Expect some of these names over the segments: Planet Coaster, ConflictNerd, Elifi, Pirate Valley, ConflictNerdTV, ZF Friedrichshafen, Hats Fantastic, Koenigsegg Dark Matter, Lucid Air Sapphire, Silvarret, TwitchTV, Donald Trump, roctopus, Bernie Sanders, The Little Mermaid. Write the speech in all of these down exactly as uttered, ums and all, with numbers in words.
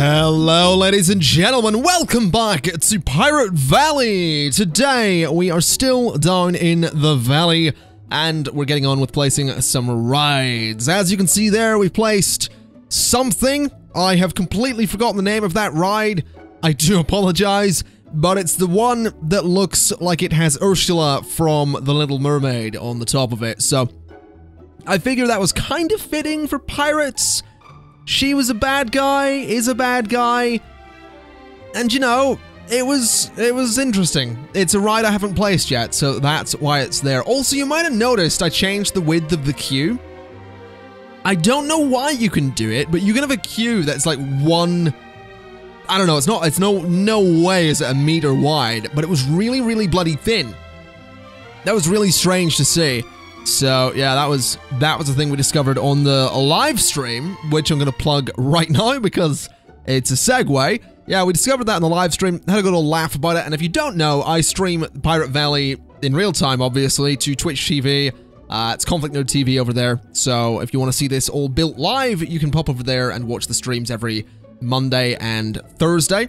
Hello ladies and gentlemen, welcome back to Pirate Valley! Today we are still down in the valley and we're getting on with placing some rides. As you can see there, we've placed something. I have completely forgotten the name of that ride. I do apologize, but it's the one that looks like it has Ursula from The Little Mermaid on the top of it. So I figure that was kind of fitting for pirates. She was a bad guy, is a bad guy, and you know, it was it was interesting. It's a ride I haven't placed yet, so that's why it's there. Also, you might have noticed I changed the width of the queue. I don't know why you can do it, but you can have a queue that's like one, I don't know, it's not, it's no, no way is it a meter wide, but it was really, really bloody thin. That was really strange to see. So yeah, that was that was the thing we discovered on the live stream, which I'm gonna plug right now because it's a segue. Yeah, we discovered that in the live stream, had a good old laugh about it. And if you don't know, I stream Pirate Valley in real time, obviously, to Twitch T V. Uh, it's ConflictNerdTV over there. So if you want to see this all built live, you can pop over there and watch the streams every Monday and Thursday.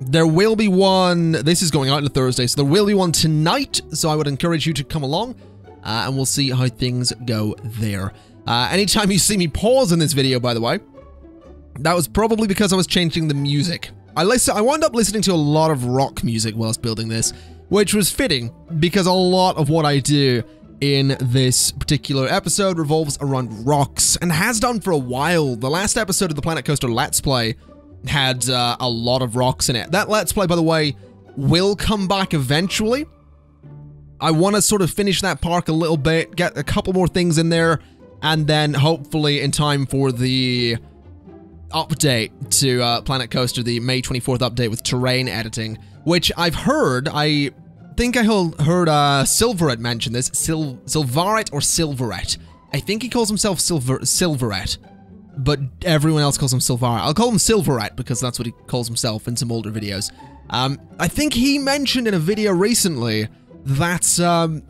There will be one. This is going out on a Thursday, so there will be one tonight. So I would encourage you to come along. Uh, and we'll see how things go there. Uh, anytime you see me pause in this video, by the way, that was probably because I was changing the music. I listen, I wound up listening to a lot of rock music whilst building this, which was fitting because a lot of what I do in this particular episode revolves around rocks and has done for a while. The last episode of the Planet Coaster Let's Play had uh, a lot of rocks in it. That Let's Play, by the way, will come back eventually. I want to sort of finish that park a little bit, get a couple more things in there, and then hopefully in time for the update to uh, Planet Coaster, the May twenty-fourth update with terrain editing, which I've heard, I think I heard uh, Silvarret mention this, Sil Silvarret or Silvarret. I think he calls himself Silver Silvarret, but everyone else calls him Silvarret. I'll call him Silvarret because that's what he calls himself in some older videos. Um, I think he mentioned in a video recently That's, um,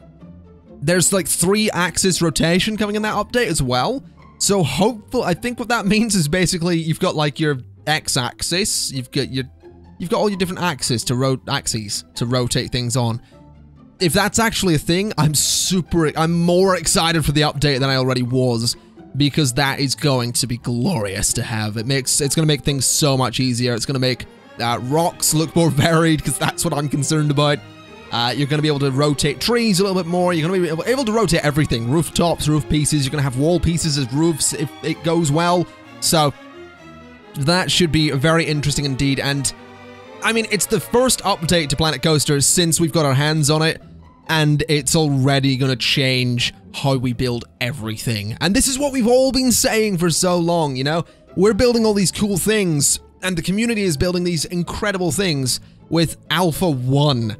there's like three axis rotation coming in that update as well. So hopeful, I think what that means is basically you've got like your X axis, you've got your, you've got all your different axes to ro- axes to rotate things on. If that's actually a thing, I'm super, I'm more excited for the update than I already was, because that is going to be glorious to have. It makes, it's going to make things so much easier. It's going to make uh, rocks look more varied, because that's what I'm concerned about. Uh, you're going to be able to rotate trees a little bit more. You're going to be able, able to rotate everything. Rooftops, roof pieces. You're going to have wall pieces as roofs if it goes well. So that should be very interesting indeed. And I mean, it's the first update to Planet Coaster since we've got our hands on it. And it's already going to change how we build everything. And this is what we've all been saying for so long, you know? We're building all these cool things. And the community is building these incredible things with Alpha one.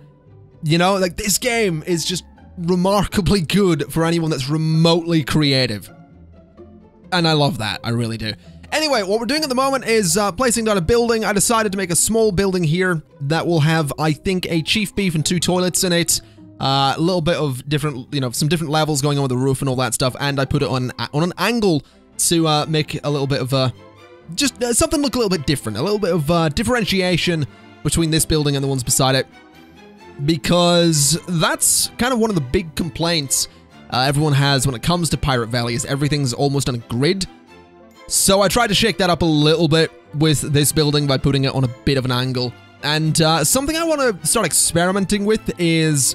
You know, like, this game is just remarkably good for anyone that's remotely creative. And I love that, I really do. Anyway, what we're doing at the moment is uh, placing down a building. I decided to make a small building here that will have, I think, a chief beef and two toilets in it. Uh, a little bit of different, you know, some different levels going on with the roof and all that stuff. And I put it on, on an angle to uh, make a little bit of a... Just uh, something look a little bit different. A little bit of uh, differentiation between this building and the ones beside it. Because that's kind of one of the big complaints uh, everyone has when it comes to Pirate Valley, is everything's almost on a grid. So I tried to shake that up a little bit with this building by putting it on a bit of an angle. And uh, something I want to start experimenting with is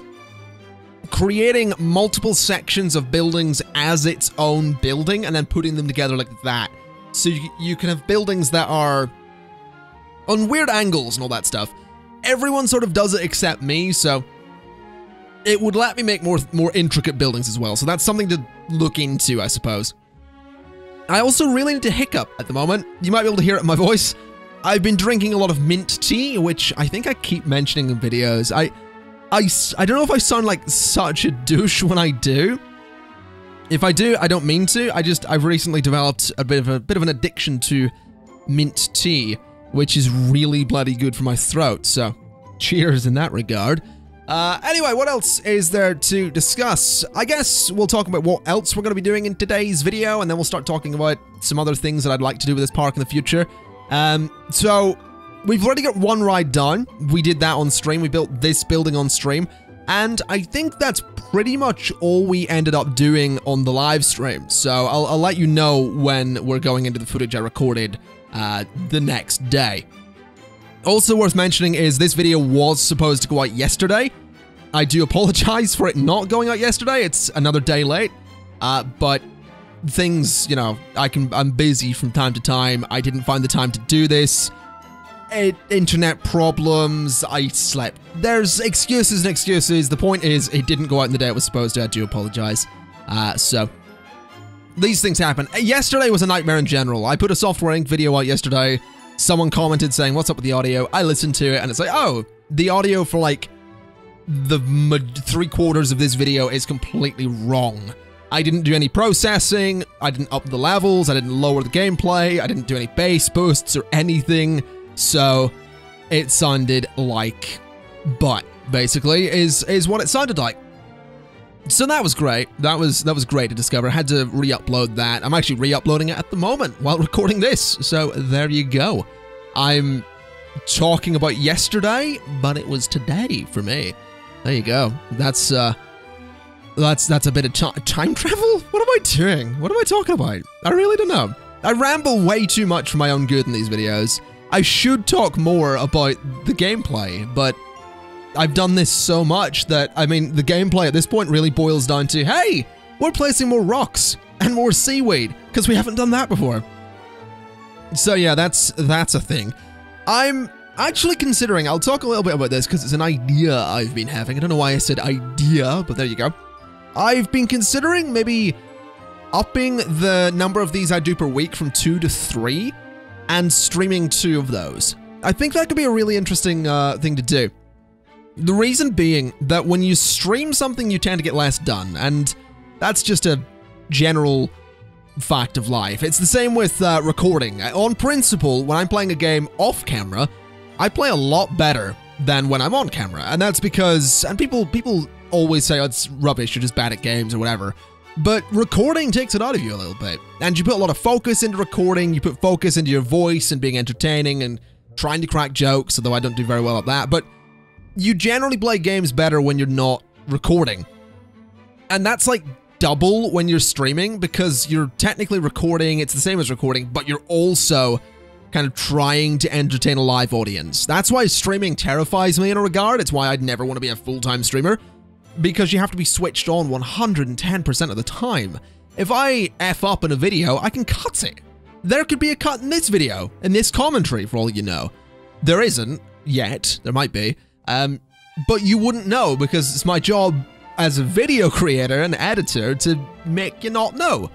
creating multiple sections of buildings as its own building and then putting them together like that. So you, you can have buildings that are on weird angles and all that stuff. Everyone sort of does it except me, so it would let me make more more intricate buildings as well. So that's something to look into, I suppose. I also really need to hiccup at the moment. You might be able to hear it in my voice. I've been drinking a lot of mint tea, which I think I keep mentioning in videos. I, I, I don't know if I sound like such a douche when I do. If I do, I don't mean to. I just I've recently developed a bit of a bit of an addiction to mint tea, which is really bloody good for my throat, so cheers in that regard. Uh, anyway, what else is there to discuss? I guess we'll talk about what else we're going to be doing in today's video, and then we'll start talking about some other things that I'd like to do with this park in the future. Um, so we've already got one ride done. We did that on stream. We built this building on stream. And I think that's pretty much all we ended up doing on the live stream. So I'll, I'll let you know when we're going into the footage I recorded uh, the next day. Also worth mentioning is this video was supposed to go out yesterday. I do apologize for it not going out yesterday. It's another day late. Uh, but things, you know, I can, I'm busy from time to time. I didn't find the time to do this. It, internet problems, I slept. There's excuses and excuses. The point is, it didn't go out in the day it was supposed to. I do apologize. Uh, so, these things happen. Yesterday was a nightmare in general. I put a Software Incorporated video out yesterday. Someone commented saying, what's up with the audio? I listened to it, and it's like, oh, the audio for, like, the three quarters of this video is completely wrong. I didn't do any processing. I didn't up the levels. I didn't lower the gameplay. I didn't do any bass boosts or anything. So, it sounded like butt, basically, is is what it sounded like. So that was great. That was that was great to discover. I had to re-upload that. I'm actually re-uploading it at the moment while recording this. So there you go. I'm talking about yesterday, but it was today for me. There you go. That's uh, that's that's a bit of t time travel. What am I doing? What am I talking about? I really don't know. I ramble way too much for my own good in these videos. I should talk more about the gameplay, but I've done this so much that, I mean, the gameplay at this point really boils down to, hey, we're placing more rocks and more seaweed, because we haven't done that before. So yeah, that's that's a thing. I'm actually considering, I'll talk a little bit about this, because it's an idea I've been having. I don't know why I said idea, but there you go. I've been considering maybe upping the number of these I do per week from two to three. And streaming two of those. I think that could be a really interesting uh, thing to do. The reason being that when you stream something, you tend to get less done, and that's just a general fact of life. It's the same with uh, recording. On principle, when I'm playing a game off camera, I play a lot better than when I'm on camera, and that's because, and people, people always say, oh, it's rubbish, you're just bad at games or whatever. But recording takes it out of you a little bit, and you put a lot of focus into recording, you put focus into your voice and being entertaining and trying to crack jokes, although I don't do very well at that, but you generally play games better when you're not recording. And that's like double when you're streaming, because you're technically recording, it's the same as recording, but you're also kind of trying to entertain a live audience. That's why streaming terrifies me in a regard, it's why I'd never want to be a full-time streamer. Because you have to be switched on one hundred ten percent of the time. If I F up in a video, I can cut it. There could be a cut in this video, in this commentary, for all you know. There isn't, yet. There might be. Um, but you wouldn't know, because it's my job as a video creator and editor to make you not know.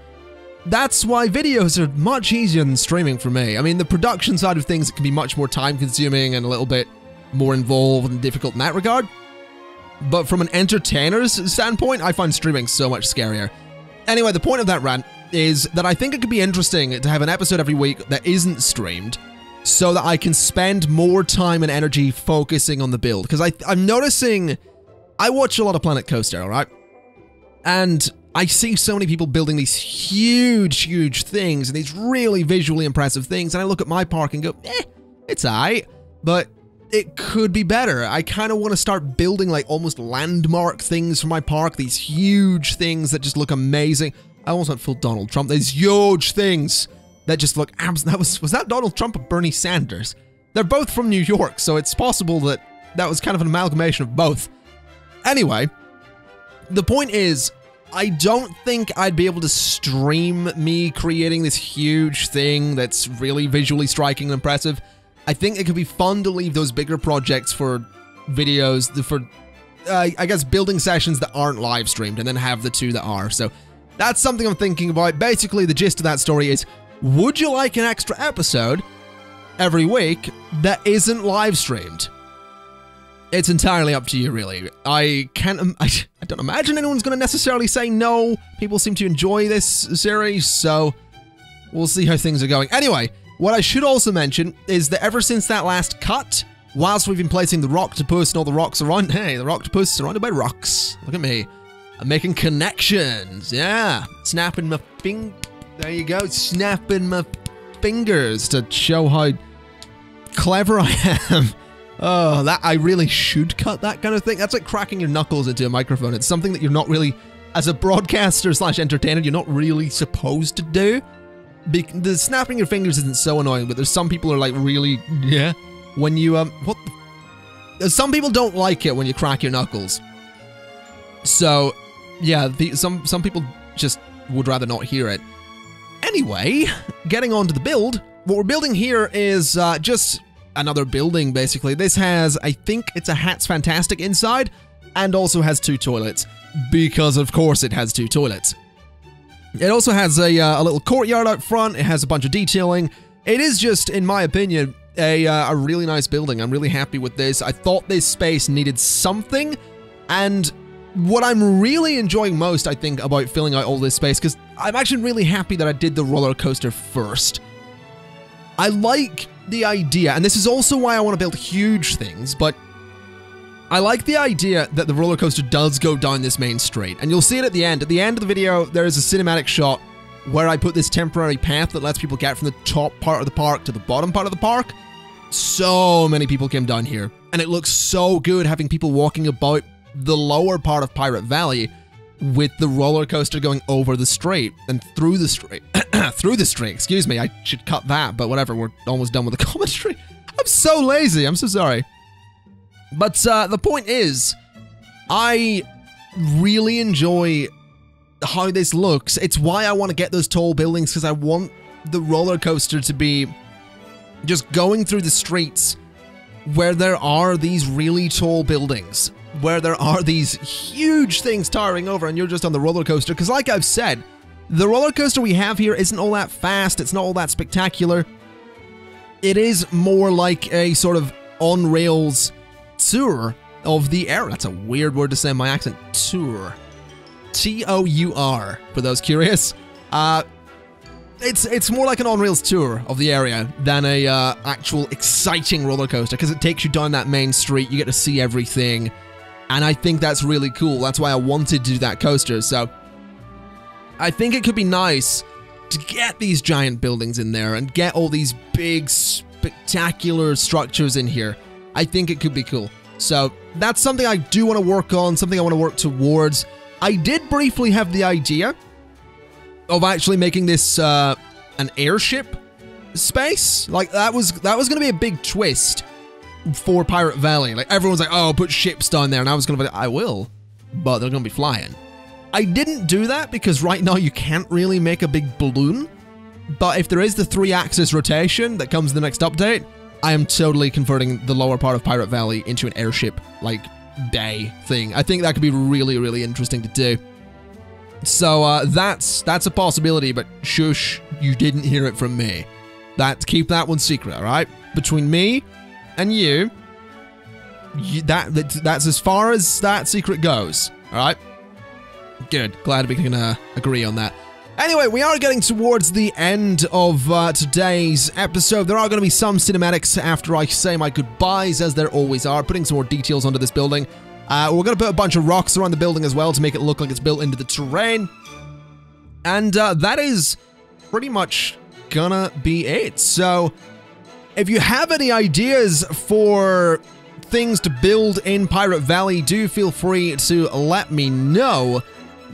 That's why videos are much easier than streaming for me. I mean, the production side of things can be much more time-consuming and a little bit more involved and difficult in that regard. But from an entertainer's standpoint, I find streaming so much scarier. Anyway, the point of that rant is that I think it could be interesting to have an episode every week that isn't streamed, so that I can spend more time and energy focusing on the build. Because I, I'm noticing, I watch a lot of Planet Coaster, alright? And I see so many people building these huge, huge things, and these really visually impressive things, and I look at my park and go, eh, it's alright, but it could be better. I kind of want to start building like almost landmark things for my park. These huge things that just look amazing. I almost went full Donald Trump. These huge things that just look abs- that was, was that Donald Trump or Bernie Sanders? They're both from New York, so it's possible that that was kind of an amalgamation of both. Anyway, the point is, I don't think I'd be able to stream me creating this huge thing that's really visually striking and impressive. I think it could be fun to leave those bigger projects for videos, for, uh, I guess, building sessions that aren't live streamed, and then have the two that are. So that's something I'm thinking about. Basically, the gist of that story is, would you like an extra episode every week that isn't live streamed? It's entirely up to you, really. I can't, um, I, I don't imagine anyone's going to necessarily say no. People seem to enjoy this series, so we'll see how things are going. Anyway. What I should also mention is that ever since that last cut, whilst we've been placing the roctopus and all the rocks around, hey, the roctopus surrounded by rocks. Look at me. I'm making connections. Yeah. Snapping my fing. There you go. Snapping my fingers to show how clever I am. Oh, that I really should cut that kind of thing. That's like cracking your knuckles into a microphone. It's something that you're not really, as a broadcaster slash entertainer, you're not really supposed to do. Be the snapping your fingers isn't so annoying, but there's some people who are like really, yeah. When you, um, what? The some people don't like it when you crack your knuckles. So, yeah, the, some, some people just would rather not hear it. Anyway, getting on to the build, what we're building here is uh, just another building, basically. This has, I think it's a Hats Fantastic inside, and also has two toilets, because of course it has two toilets. It also has a, uh, a little courtyard out front, it has a bunch of detailing. It is just, in my opinion, a, uh, a really nice building. I'm really happy with this. I thought this space needed something, and what I'm really enjoying most, I think, about filling out all this space, because I'm actually really happy that I did the roller coaster first. I like the idea, and this is also why I want to build huge things, but I like the idea that the roller coaster does go down this main street, and you'll see it at the end. At the end of the video, there is a cinematic shot where I put this temporary path that lets people get from the top part of the park to the bottom part of the park. So many people came down here, and it looks so good having people walking about the lower part of Pirate Valley with the roller coaster going over the street and through the street, through the street, excuse me, I should cut that, but whatever, we're almost done with the commentary. I'm so lazy, I'm so sorry. But uh, the point is, I really enjoy how this looks. It's why I want to get those tall buildings, because I want the roller coaster to be just going through the streets where there are these really tall buildings, where there are these huge things towering over and you're just on the roller coaster. Because like I've said, the roller coaster we have here isn't all that fast, it's not all that spectacular. It is more like a sort of on-rails tour of the era. That's a weird word to say in my accent. Tour. T O U R, for those curious. Uh, it's it's more like an on-rails tour of the area than a uh, actual exciting roller coaster, because it takes you down that main street, you get to see everything. And I think that's really cool. That's why I wanted to do that coaster. So I think it could be nice to get these giant buildings in there and get all these big, spectacular structures in here. I think it could be cool. So that's something I do want to work on, something I want to work towards. I did briefly have the idea of actually making this uh, an airship space. Like that was that was going to be a big twist for Pirate Valley. Like everyone's like, oh, put ships down there, and I was gonna be like, I will, but they're gonna be flying. I didn't do that because right now you can't really make a big balloon, but if there is the three axis rotation that comes in the next update, I am totally converting the lower part of Pirate Valley into an airship like bay thing. I think that could be really, really interesting to do. So uh, that's that's a possibility, but shush, you didn't hear it from me. That, keep that one secret, all right? Between me and you, you that, that that's as far as that secret goes. All right, good. Glad we can uh, agree on that. Anyway, we are getting towards the end of uh, today's episode. There are going to be some cinematics after I say my goodbyes, as there always are. Putting some more details onto this building. Uh, we're going to put a bunch of rocks around the building as well to make it look like it's built into the terrain. And uh, that is pretty much gonna be it. So, if you have any ideas for things to build in Pirate Valley, do feel free to let me know.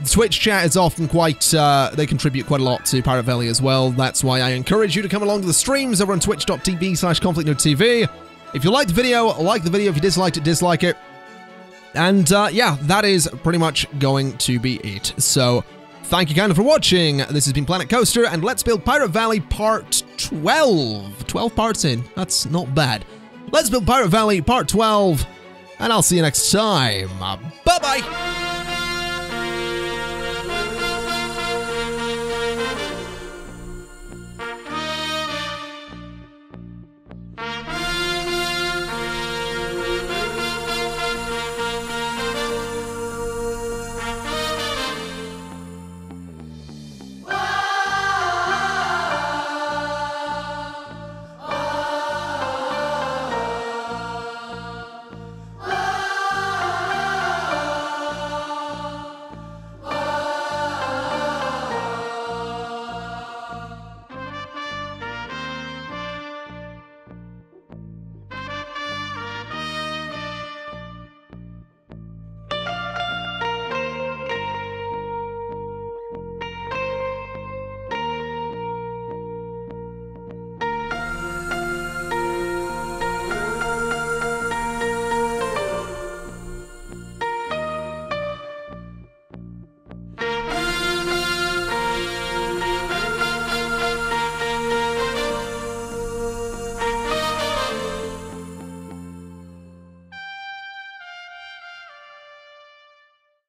Twitch chat is often quite, uh, they contribute quite a lot to Pirate Valley as well. That's why I encourage you to come along to the streams over on twitch dot t v slash conflict nerd t v. If you liked the video, like the video. If you disliked it, dislike it. And uh, yeah, that is pretty much going to be it. So, thank you kindly for watching. This has been Planet Coaster, and let's build Pirate Valley Part twelve. twelve parts in. That's not bad. Let's build Pirate Valley Part twelve, and I'll see you next time. Bye-bye!